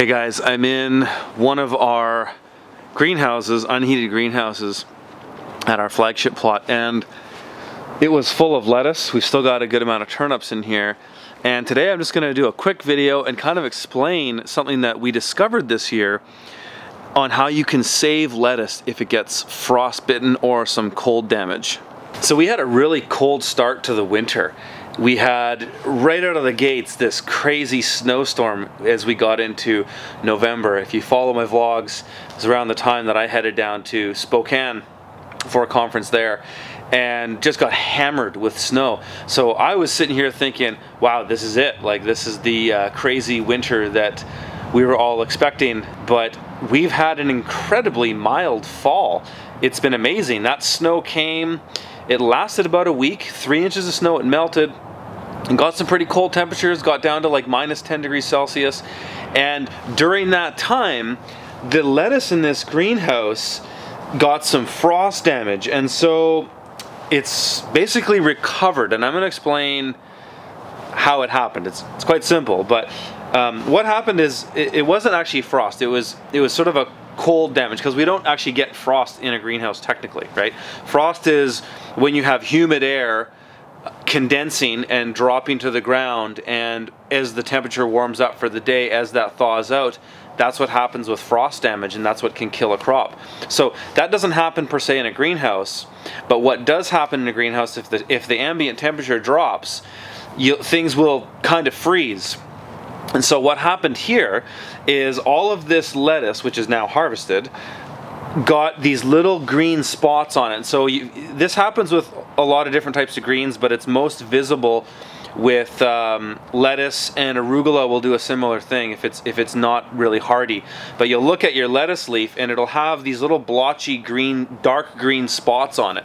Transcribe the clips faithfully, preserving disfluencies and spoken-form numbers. Hey guys, I'm in one of our greenhouses, unheated greenhouses at our flagship plot, and it was full of lettuce. We've still got a good amount of turnips in here, and today I'm just going to do a quick video and kind of explain something that we discovered this year on how you can save lettuce if it gets frostbitten or some cold damage. So we had a really cold start to the winter. We had, right out of the gates, this crazy snowstorm as we got into November. If you follow my vlogs, it was around the time that I headed down to Spokane for a conference there and just got hammered with snow. So I was sitting here thinking, wow, this is it. Like, this is the uh, crazy winter that we were all expecting, but we've had an incredibly mild fall. It's been amazing. That snow came, it lasted about a week, three inches of snow, it melted, and got some pretty cold temperatures, got down to like minus ten degrees Celsius. And during that time, the lettuce in this greenhouse got some frost damage. And so it's basically recovered. And I'm gonna explain how it happened. It's, it's quite simple, but um, what happened is it, it wasn't actually frost. It was, it was sort of a cold damage, because we don't actually get frost in a greenhouse technically, right? Frost is when you have humid air condensing and dropping to the ground, and as the temperature warms up for the day, as that thaws out, that's what happens with frost damage, and that's what can kill a crop. So that doesn't happen per se in a greenhouse, but what does happen in a greenhouse, if the, if the ambient temperature drops, you, things will kind of freeze. And so what happened here is all of this lettuce, which is now harvested, got these little green spots on it. So you, this happens with a lot of different types of greens, but it's most visible with um, lettuce, and arugula will do a similar thing if it's, if it's not really hardy. But you'll look at your lettuce leaf and it'll have these little blotchy green, dark green spots on it.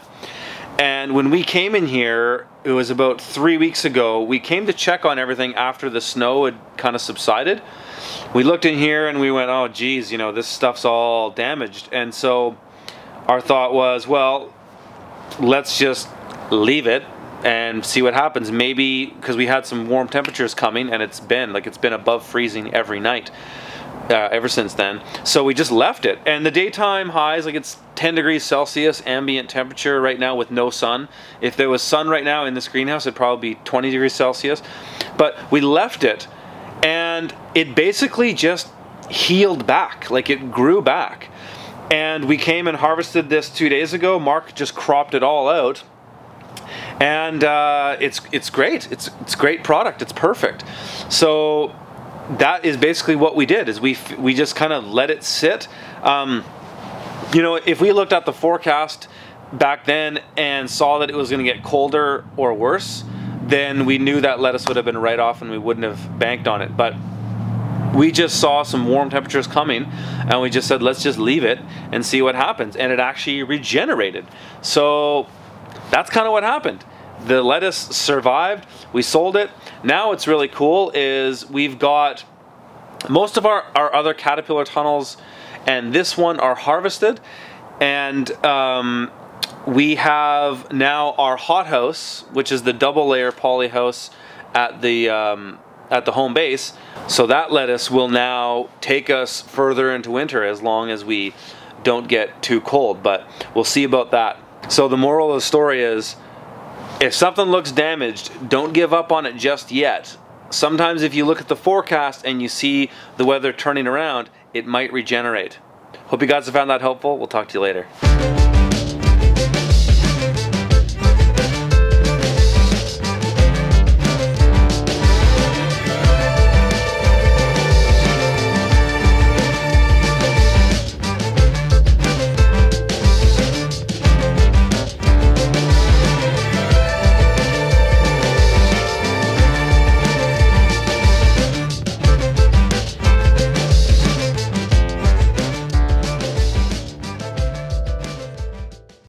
And when we came in here, it was about three weeks ago, we came to check on everything after the snow had kind of subsided. We looked in here and we went, oh geez, you know, this stuff's all damaged. And so our thought was, well, let's just leave it and see what happens. Maybe, because we had some warm temperatures coming, and it's been, like it's been above freezing every night. Uh, ever since then. So we just left it. And the daytime highs, like it's ten degrees Celsius ambient temperature right now with no sun. If there was sun right now in this greenhouse, it'd probably be twenty degrees Celsius. But we left it, and it basically just healed back. Like, it grew back. And we came and harvested this two days ago. Mark just cropped it all out. And uh, it's, it's great. It's, it's great product. It's perfect. So that is basically what we did, is we we just kind of let it sit. Um, you know, if we looked at the forecast back then and saw that it was going to get colder or worse, then we knew that lettuce would have been right off and we wouldn't have banked on it. But we just saw some warm temperatures coming, and we just said, let's just leave it and see what happens. And it actually regenerated. So that's kind of what happened. The lettuce survived, we sold it. Now what's really cool is we've got most of our, our other Caterpillar tunnels and this one are harvested, and um, we have now our hothouse, which is the double layer poly house at the, um, at the home base. So that lettuce will now take us further into winter as long as we don't get too cold, but we'll see about that. So the moral of the story is, if something looks damaged, don't give up on it just yet. Sometimes if you look at the forecast and you see the weather turning around, it might regenerate. Hope you guys have found that helpful. We'll talk to you later.